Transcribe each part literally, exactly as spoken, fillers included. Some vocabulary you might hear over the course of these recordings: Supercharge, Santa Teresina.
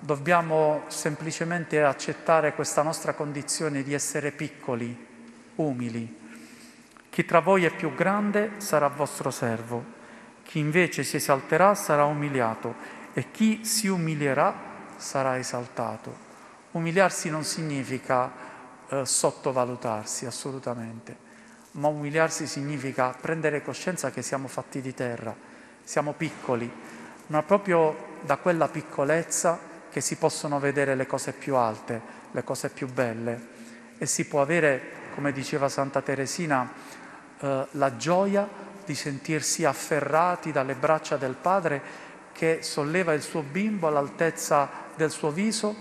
Dobbiamo semplicemente accettare questa nostra condizione di essere piccoli, umili. Chi tra voi è più grande sarà vostro servo, chi invece si esalterà sarà umiliato e chi si umilierà sarà esaltato. Umiliarsi non significa eh, sottovalutarsi assolutamente, ma umiliarsi significa prendere coscienza che siamo fatti di terra, siamo piccoli, ma proprio da quella piccolezza che si possono vedere le cose più alte, le cose più belle e si può avere, come diceva Santa Teresina, eh, la gioia di sentirsi afferrati dalle braccia del Padre che solleva il suo bimbo all'altezza del suo viso,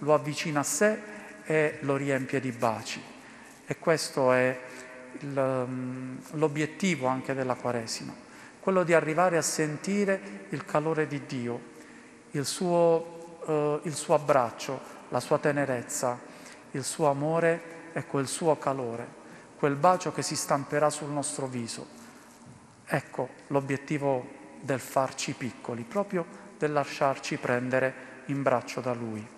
lo avvicina a sé e lo riempie di baci. E questo è l'obiettivo anche della Quaresima, quello di arrivare a sentire il calore di Dio, il suo Uh, il suo abbraccio, la sua tenerezza, il suo amore e quel suo calore, quel bacio che si stamperà sul nostro viso. Ecco l'obiettivo del farci piccoli, proprio del lasciarci prendere in braccio da Lui.